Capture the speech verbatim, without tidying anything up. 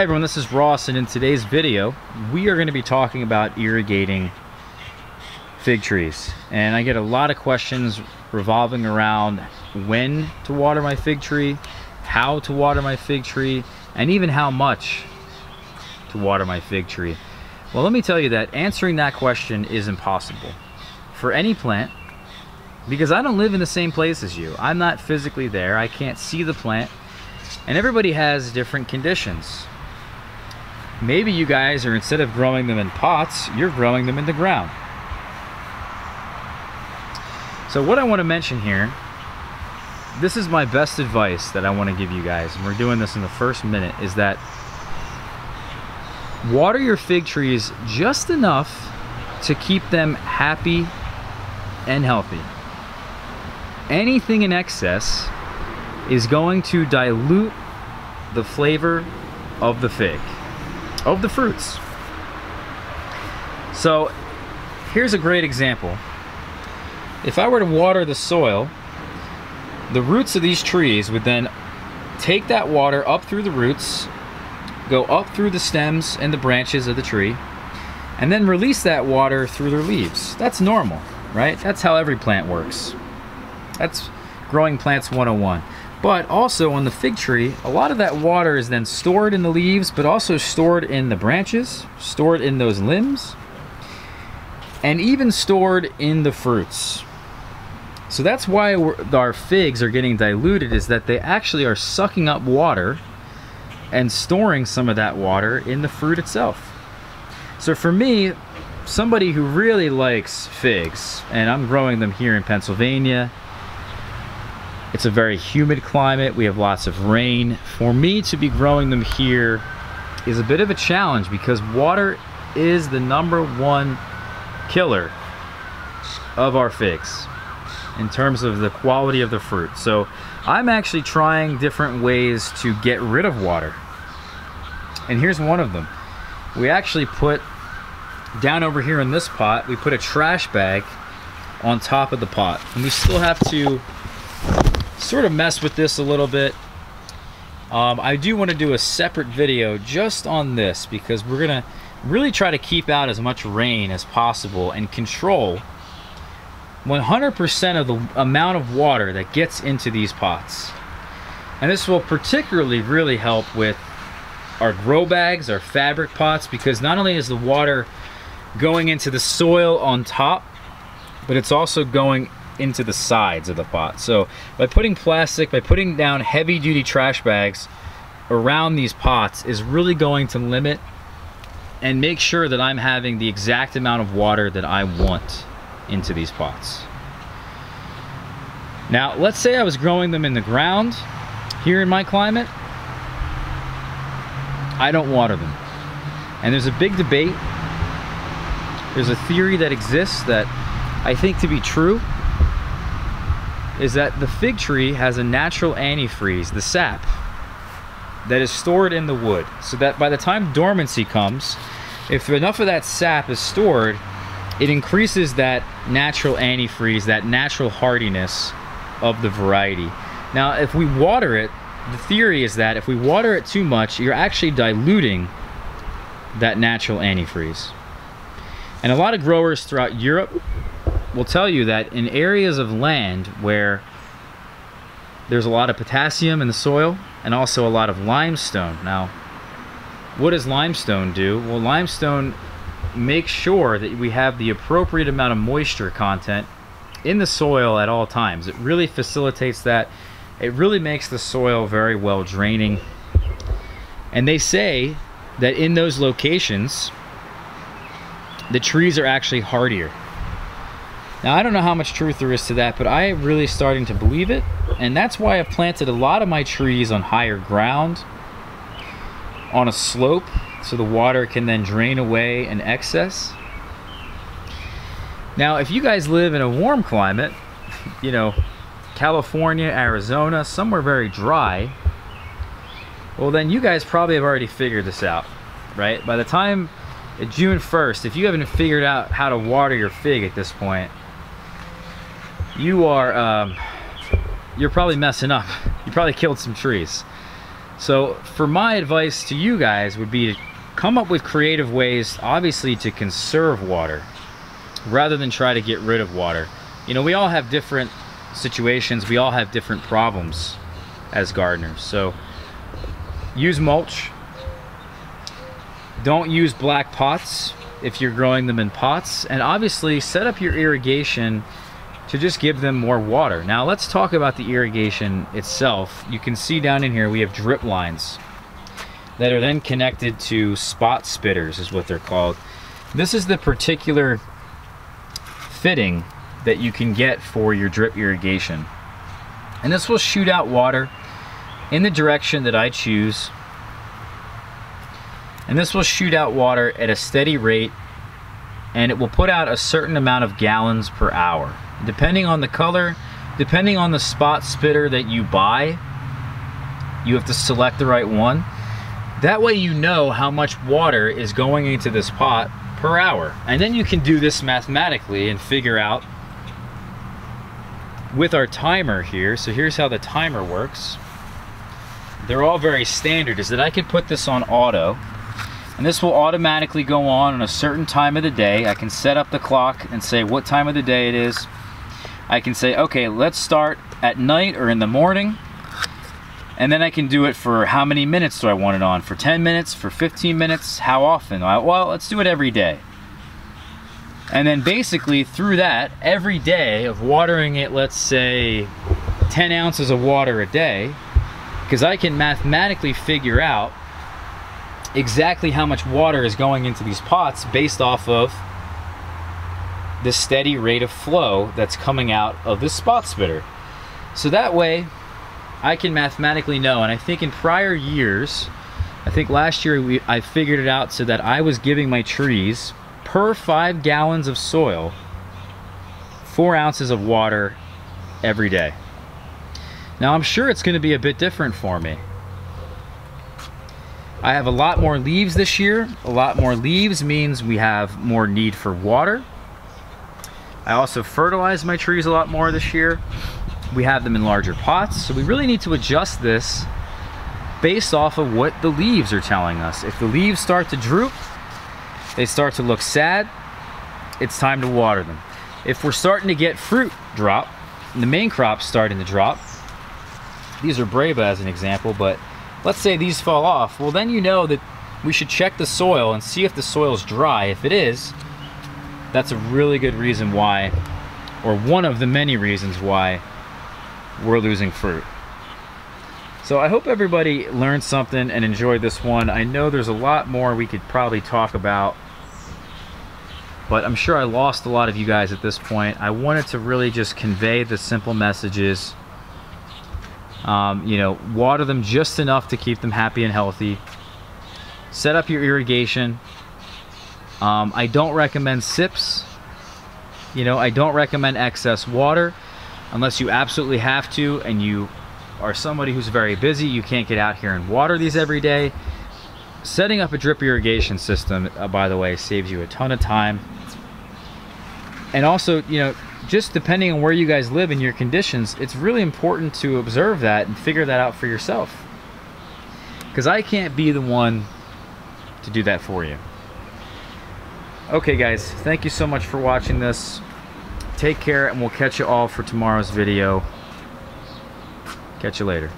Hey everyone, this is Ross, and in today's video we are going to be talking about irrigating fig trees. And I get a lot of questions revolving around when to water my fig tree, how to water my fig tree, and even how much to water my fig tree. Well, let me tell you that answering that question is impossible for any plant, because I don't live in the same place as you. I'm not physically there. I can't see the plant, and everybody has different conditions. Maybe you guys are, instead of growing them in pots, you're growing them in the ground. So what I want to mention here, this is my best advice that I want to give you guys, and we're doing this in the first minute, is that water your fig trees just enough to keep them happy and healthy. Anything in excess is going to dilute the flavor of the fig, of the fruits. So here's a great example. If I were to water the soil, the roots of these trees would then take that water up through the roots, go up through the stems and the branches of the tree, and then release that water through their leaves. That's normal, right? That's how every plant works. That's growing plants one oh one. But also on the fig tree, a lot of that water is then stored in the leaves, but also stored in the branches, stored in those limbs, and even stored in the fruits. So that's why our figs are getting diluted, is that they actually are sucking up water and storing some of that water in the fruit itself. So for me, somebody who really likes figs, and I'm growing them here in Pennsylvania, it's a very humid climate, we have lots of rain. For me to be growing them here is a bit of a challenge, because water is the number one killer of our figs in terms of the quality of the fruit. So I'm actually trying different ways to get rid of water. And here's one of them. We actually put, down over here in this pot, we put a trash bag on top of the pot. And we still have to sort of mess with this a little bit. Um, I do want to do a separate video just on this, because we're gonna really try to keep out as much rain as possible and control one hundred percent of the amount of water that gets into these pots. And this will particularly really help with our grow bags, our fabric pots, because not only is the water going into the soil on top, but it's also going into the sides of the pot. So by putting plastic, by putting down heavy duty trash bags around these pots, is really going to limit and make sure that I'm having the exact amount of water that I want into these pots. Now, let's say I was growing them in the ground here in my climate. I don't water them. And there's a big debate. There's a theory that exists that I think to be true, is that the fig tree has a natural antifreeze, the sap, that is stored in the wood, so that by the time dormancy comes, if enough of that sap is stored, it increases that natural antifreeze, that natural hardiness of the variety. Now, if we water it, the theory is that if we water it too much, you're actually diluting that natural antifreeze. And a lot of growers throughout Europe will tell you that in areas of land where there's a lot of potassium in the soil and also a lot of limestone. Now, what does limestone do? Well, limestone makes sure that we have the appropriate amount of moisture content in the soil at all times. It really facilitates that. It really makes the soil very well draining. And they say that in those locations, the trees are actually hardier. Now, I don't know how much truth there is to that, but I am really starting to believe it. And that's why I've planted a lot of my trees on higher ground, on a slope, so the water can then drain away in excess. Now, if you guys live in a warm climate, you know, California, Arizona, somewhere very dry, well, then you guys probably have already figured this out, right? By the time June first, if you haven't figured out how to water your fig at this point, you are um, you're probably messing up. You probably killed some trees. So for my advice to you guys would be to come up with creative ways, obviously, to conserve water rather than try to get rid of water. You know, we all have different situations, we all have different problems as gardeners. So use mulch. Don't use black pots if you're growing them in pots, and obviously set up your irrigation to just give them more water. Now let's talk about the irrigation itself. You can see down in here we have drip lines that are then connected to spot spitters, is what they're called. This is the particular fitting that you can get for your drip irrigation, and this will shoot out water in the direction that I choose, and this will shoot out water at a steady rate, and it will put out a certain amount of gallons per hour. Depending on the color, depending on the spot spitter that you buy, you have to select the right one. That way you know how much water is going into this pot per hour. And then you can do this mathematically and figure out with our timer here. So here's how the timer works. They're all very standard, is that I could put this on auto, and this will automatically go on on a certain time of the day. I can set up the clock and say what time of the day it is. I can say, okay, let's start at night or in the morning. And then I can do it for how many minutes do I want it on? For ten minutes, for fifteen minutes, how often? Well, let's do it every day. And then basically through that, every day of watering it, let's say ten ounces of water a day, because I can mathematically figure out exactly how much water is going into these pots based off of the steady rate of flow that's coming out of this spot spitter. So that way, I can mathematically know, and I think in prior years, I think last year we, I figured it out so that I was giving my trees per five gallons of soil, four ounces of water every day. Now I'm sure it's gonna be a bit different for me. I have a lot more leaves this year. A lot more leaves means we have more need for water. I also fertilize my trees a lot more this year. We have them in larger pots, so we really need to adjust this based off of what the leaves are telling us. If the leaves start to droop, they start to look sad, it's time to water them. If we're starting to get fruit drop, and the main crop's starting to drop, these are Braba as an example, but let's say these fall off, well then you know that we should check the soil and see if the soil's dry. If it is, that's a really good reason why, or one of the many reasons why, we're losing fruit. So I hope everybody learned something and enjoyed this one. I know there's a lot more we could probably talk about, but I'm sure I lost a lot of you guys at this point. I wanted to really just convey the simple messages. Um, you know, water them just enough to keep them happy and healthy. Set up your irrigation. Um, I don't recommend sips. You know, I don't recommend excess water. Unless you absolutely have to and you are somebody who's very busy, you can't get out here and water these every day. Setting up a drip irrigation system, uh, by the way, saves you a ton of time. And also, you know, just depending on where you guys live and your conditions, it's really important to observe that and figure that out for yourself. Because I can't be the one to do that for you. Okay guys, thank you so much for watching this. Take care, and we'll catch you all for tomorrow's video. Catch you later.